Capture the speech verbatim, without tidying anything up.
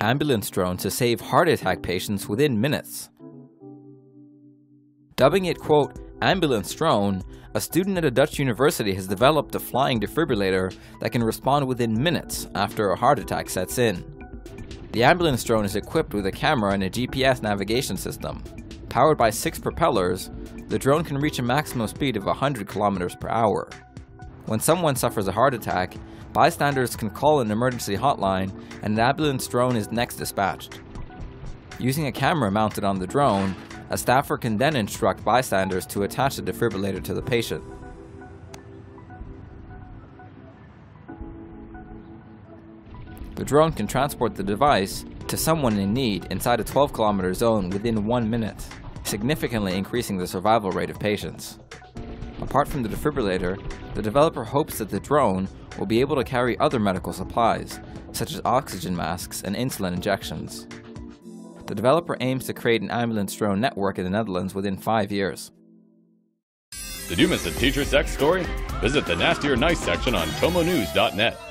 ambulance drone to save heart attack patients within minutes. Dubbing it, quote, ambulance drone, a student at a Dutch university has developed a flying defibrillator that can respond within minutes after a heart attack sets in. The ambulance drone is equipped with a camera and a G P S navigation system. Powered by six propellers, the drone can reach a maximum speed of one hundred kilometers per hour. When someone suffers a heart attack, bystanders can call an emergency hotline and an ambulance drone is next dispatched. Using a camera mounted on the drone, a staffer can then instruct bystanders to attach the defibrillator to the patient. The drone can transport the device to someone in need inside a twelve kilometer zone within one minute, significantly increasing the survival rate of patients. Apart from the defibrillator, the developer hopes that the drone will be able to carry other medical supplies, such as oxygen masks and insulin injections. The developer aims to create an ambulance drone network in the Netherlands within five years. Did you miss a teacher sex story? Visit the Nasty or Nice section on tomo news dot net.